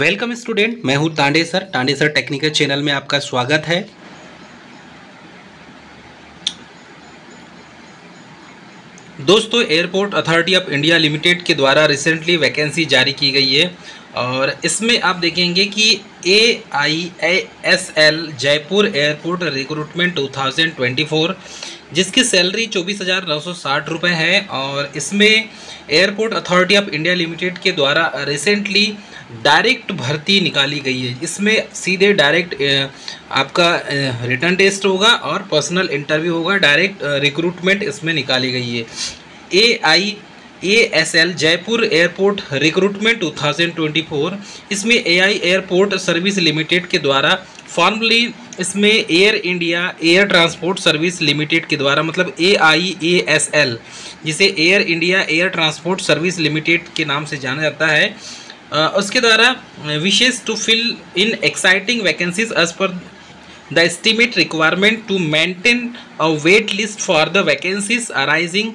Welcome student, मैं हूं Tande sir. Tande sir technical channel में आपका स्वागत है। दोस्तों, airport authority of India limited के द्वारा रिसेंटली वैकेंसी जारी की गई है और इसमें आप देखेंगे कि AIASL जयपुर एयरपोर्ट रिक्रूटमेंट 2024, जिसकी सैलरी 24,960 रुपये है और इसमें airport authority of India limited के द्वारा रिसेंटली डायरेक्ट भर्ती निकाली गई है। इसमें सीधे डायरेक्ट आपका रिटन टेस्ट होगा और पर्सनल इंटरव्यू होगा। डायरेक्ट रिक्रूटमेंट इसमें निकाली गई है। AIASL जयपुर एयरपोर्ट रिक्रूटमेंट 2024, इसमें AI एयरपोर्ट सर्विस लिमिटेड के द्वारा, फॉर्मली इसमें Air India air transport service limited के द्वारा, मतलब AIASL जिसे Air India air transport service limited के नाम से जाना जाता है, उसके द्वारा wishes to fill in exciting vacancies as per the estimate requirement to maintain a wait list for the vacancies arising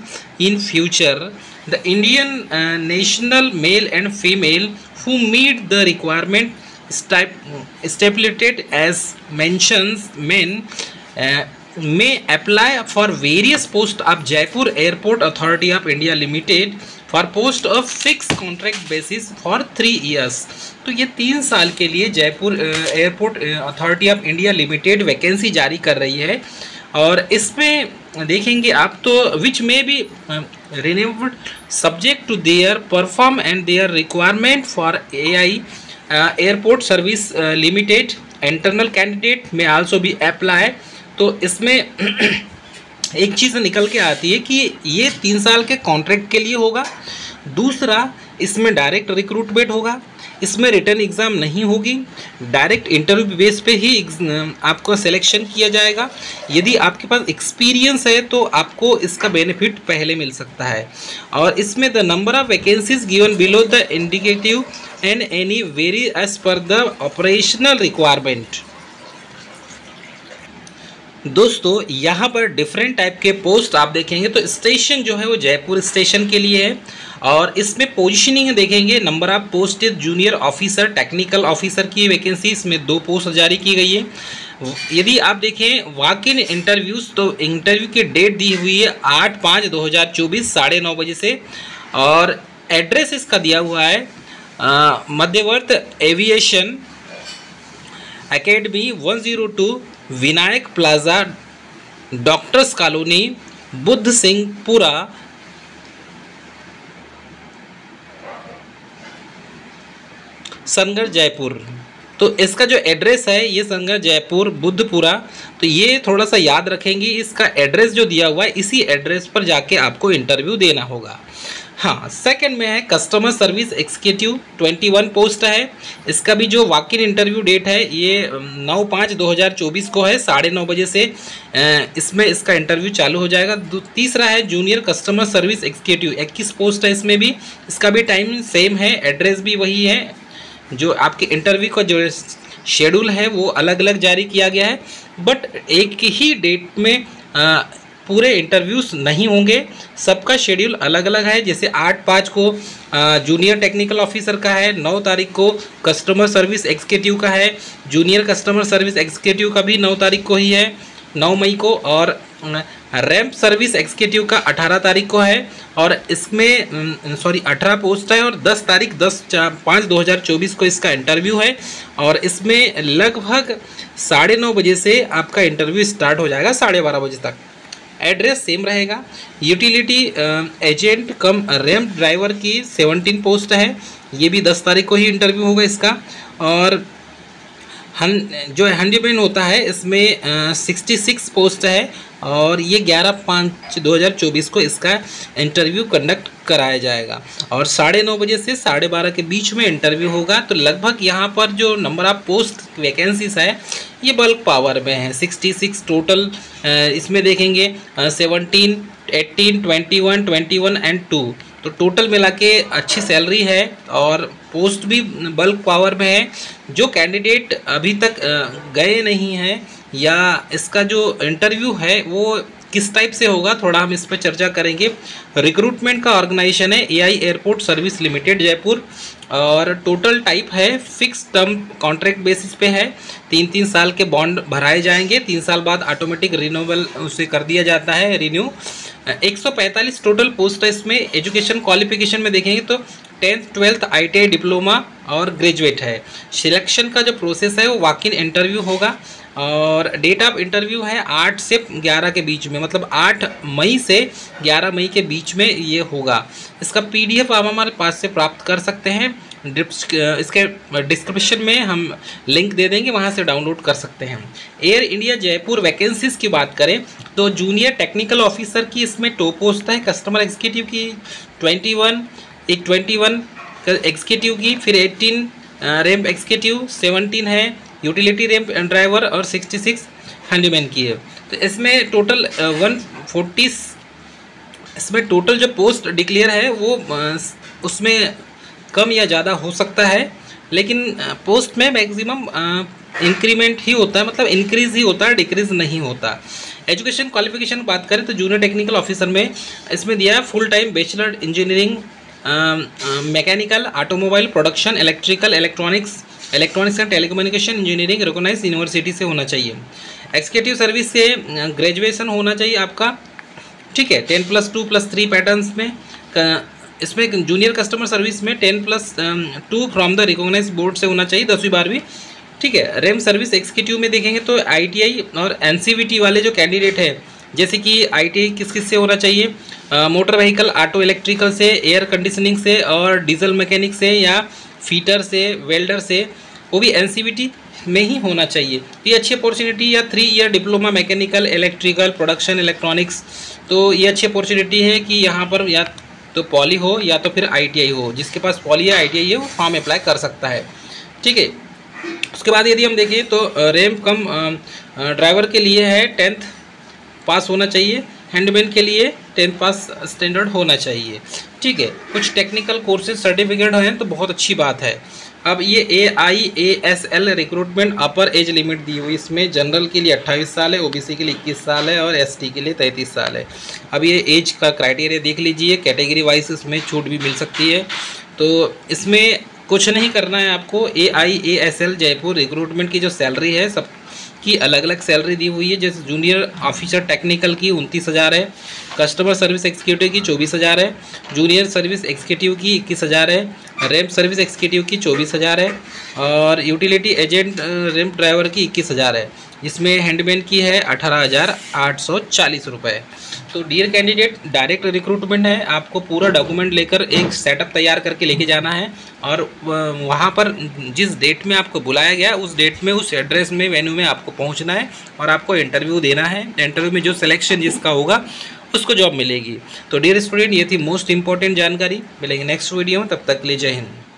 in future. The Indian national male and female who meet the requirement stipulated as mentions men may apply for various posts of Jaipur Airport Authority of India Limited for post of fixed contract basis for 3 years। तो ये 3 साल के लिए Jaipur airport authority of India limited vacancy जारी कर रही है और इसमें देखेंगे आप तो विच में भी renewed subject to their perform and their requirement for AI airport service limited internal candidate में also भी apply। तो इसमें एक चीज़ निकल के आती है कि ये 3 साल के कॉन्ट्रैक्ट के लिए होगा। दूसरा, इसमें डायरेक्ट रिक्रूटमेंट होगा, इसमें रिटर्न एग्ज़ाम नहीं होगी, डायरेक्ट इंटरव्यू बेस पे ही आपको सिलेक्शन किया जाएगा। यदि आपके पास एक्सपीरियंस है तो आपको इसका बेनिफिट पहले मिल सकता है। और इसमें the number of vacancies given below the indicative and any very as per the operational requirement. दोस्तों, यहाँ पर डिफरेंट टाइप के पोस्ट आप देखेंगे तो स्टेशन जो है वो जयपुर स्टेशन के लिए है और इसमें पोजीशनिंग देखेंगे। Number of post junior officer, technical officer की वैकेंसी इसमें 2 पोस्ट जारी की गई है। यदि आप देखें वॉक इन इंटरव्यूज़, तो इंटरव्यू की डेट दी हुई है 8/5/2024 9:30 बजे से और एड्रेस इसका दिया हुआ है मध्यवर्त aviation academy 102 Vinayak plaza, doctors colony, Buddh Singhpura, Sangarh Jaipur. तो इसका जो एड्रेस है ये सनगढ़ जयपुर बुद्धपुरा, तो ये थोड़ा सा याद रखेंगे। इसका एड्रेस जो दिया हुआ है इसी एड्रेस पर जाके आपको इंटरव्यू देना होगा। हाँ, सेकंड में है कस्टमर सर्विस एग्जीक्यूटिव, 21 पोस्ट है। इसका भी जो वॉक इन इंटरव्यू डेट है ये 9/5/2024 को है 9:30 बजे से। इसमें इसका इंटरव्यू चालू हो जाएगा। तीसरा है junior customer service executive, 21 post है। इसमें भी इसका भी टाइम सेम है, एड्रेस भी वही है। जो आपके इंटरव्यू का जो शेड्यूल है वो अलग अलग जारी किया गया है, बट एक ही डेट में पूरे इंटरव्यूज़ नहीं होंगे, सबका शेड्यूल अलग अलग है। जैसे 8/5 को जूनियर टेक्निकल ऑफिसर का है, 9 तारीख को कस्टमर सर्विस एग्जीक्यूटिव का है, जूनियर कस्टमर सर्विस एग्जीक्यूटिव का भी 9 तारीख को ही है, 9 मई को, और रैम्प सर्विस एग्जीक्यूटिव का 18 तारीख को है। और इसमें 18 पोस्ट है और 10 तारीख 10/5/2024 को इसका इंटरव्यू है और इसमें लगभग 9:30 बजे से आपका इंटरव्यू स्टार्ट हो जाएगा 12:30 बजे तक। एड्रेस सेम रहेगा। Utility agent cum ramp driver की 17 पोस्ट है, ये भी 10 तारीख को ही इंटरव्यू होगा इसका। और जो हैंडीमैन होता है इसमें 66 पोस्ट है और ये 11/5/2024 को इसका इंटरव्यू कंडक्ट कराया जाएगा और 9:30 बजे से 12:30 के बीच में इंटरव्यू होगा। तो लगभग यहाँ पर जो नंबर ऑफ पोस्ट वैकेंसीज है ये बल्क पावर में है। 66 टोटल इसमें देखेंगे, 17, 18, 21, 21 एंड 2, तो टोटल मिला के अच्छी सैलरी है और पोस्ट भी बल्क पावर में है। जो कैंडिडेट अभी तक गए नहीं हैं या इसका जो इंटरव्यू है वो किस टाइप से होगा थोड़ा हम इस पर चर्चा करेंगे। रिक्रूटमेंट का ऑर्गेनाइजेशन है AI airport service limited Jaipur, और टोटल टाइप है फिक्स टर्म कॉन्ट्रैक्ट बेसिस पे है। 3-3 साल के बॉन्ड भराए जाएंगे, 3 साल बाद ऑटोमेटिक रिन्यूअल उसे कर दिया जाता है रिन्यू। 145 टोटल पोस्ट है इसमें। एजुकेशन क्वालिफिकेशन में देखेंगे तो 10th 12th ITI डिप्लोमा और ग्रेजुएट है। सिलेक्शन का जो प्रोसेस है वो वॉक इन इंटरव्यू होगा, और डेट ऑफ इंटरव्यू है 8 से 11 के बीच में, मतलब 8 मई से 11 मई के बीच में ये होगा। इसका PDF आप हमारे पास से प्राप्त कर सकते हैं। इसके डिस्क्रिप्शन में हम लिंक दे देंगे, वहाँ से डाउनलोड कर सकते हैं। एयर इंडिया जयपुर वैकेंसीज़ की बात करें तो जूनियर टेक्निकल ऑफिसर की इसमें टॉप पोस्ट है, कस्टमर एग्जीक्यूटिव की 21 एग्जीक्यूटिव की, फिर 18 रैंप एग्जीक्यूटिव, 17 है यूटिलिटी रैंप ड्राइवर, और 66 हैंडीमैन की है। तो इसमें टोटल 140 इसमें टोटल जो पोस्ट डिक्लेयर है वो उसमें कम या ज़्यादा हो सकता है, लेकिन पोस्ट में मैक्सिमम इंक्रीमेंट ही होता है, मतलब इंक्रीज़ ही होता है, डिक्रीज़ नहीं होता। एजुकेशन क्वालिफिकेशन बात करें तो जूनियर टेक्निकल ऑफिसर में इसमें दिया है full time bachelor engineering, mechanical, automobile, production, electrical, electronics and telecommunication engineering recognised university से होना चाहिए। एग्जीक्यूटिव सर्विस से ग्रेजुएशन होना चाहिए आपका, ठीक है। 10+2+3 पैटर्न्स में इसमें जूनियर कस्टमर सर्विस में 10+2 फ्रॉम द रिकॉग्नाइज्ड बोर्ड से होना चाहिए 10वीं 12वीं, ठीक है। रैम सर्विस एग्जीक्यूटिव में देखेंगे तो ITI और NCVT वाले जो कैंडिडेट है, जैसे कि ITI किस किस से होना चाहिए, मोटर व्हीकल, ऑटो इलेक्ट्रिकल से, एयर कंडीशनिंग से, और डीजल मैकेनिक से या फीटर से, वेल्डर से, वो भी NCVT में ही होना चाहिए। तो ये अच्छी अपॉर्चुनिटी, या 3 year diploma mechanical, electrical, production, electronics, तो ये अच्छी अपॉर्चुनिटी है कि यहाँ पर या तो पॉली हो या तो फिर ITI हो। जिसके पास पॉली या ITI है वो फॉर्म अप्लाई कर सकता है, ठीक है। उसके बाद यदि हम देखें तो रैंप कम ड्राइवर के लिए है 10th पास होना चाहिए, हैंडमैन के लिए 10th पास स्टैंडर्ड होना चाहिए, ठीक है। कुछ टेक्निकल कोर्सेज सर्टिफिकेट हैं तो बहुत अच्छी बात है। अब ये AIASL recruitment upper age limit दी हुई, इसमें जनरल के लिए 28 साल है, OBC के लिए 21 साल है, और ST के लिए 33 साल है। अब ये एज का क्राइटेरिया देख लीजिए, कैटेगरी वाइज इसमें छूट भी मिल सकती है। तो इसमें कुछ नहीं करना है आपको। AIASL जयपुर रिक्रूटमेंट की जो सैलरी है सब की अलग अलग सैलरी दी हुई है, जैसे जूनियर ऑफिसर टेक्निकल की 29,000 है, कस्टमर सर्विस एग्जीक्यूटिव की 24,000 है, जूनियर सर्विस एग्जीक्यूटिव की 21,000 है, रैंप सर्विस एग्जीक्यूटिव की 24,000 है, और यूटिलिटी एजेंट रैंप ड्राइवर की 21,000 है, जिसमें हैंडमैन की है 18,840 रुपये। तो डियर कैंडिडेट, डायरेक्ट रिक्रूटमेंट है, आपको पूरा डॉक्यूमेंट लेकर एक सेटअप तैयार करके लेके जाना है, और वहाँ पर जिस डेट में आपको बुलाया गया उस डेट में उस एड्रेस में वेन्यू में आपको पहुँचना है और आपको इंटरव्यू देना है। इंटरव्यू में जो सिलेक्शन जिसका होगा उसको जॉब मिलेगी। तो डियर स्टूडेंट, ये थी मोस्ट इंपॉर्टेंट जानकारी। मिलेंगे नेक्स्ट वीडियो में, तब तक ले जय हिंद।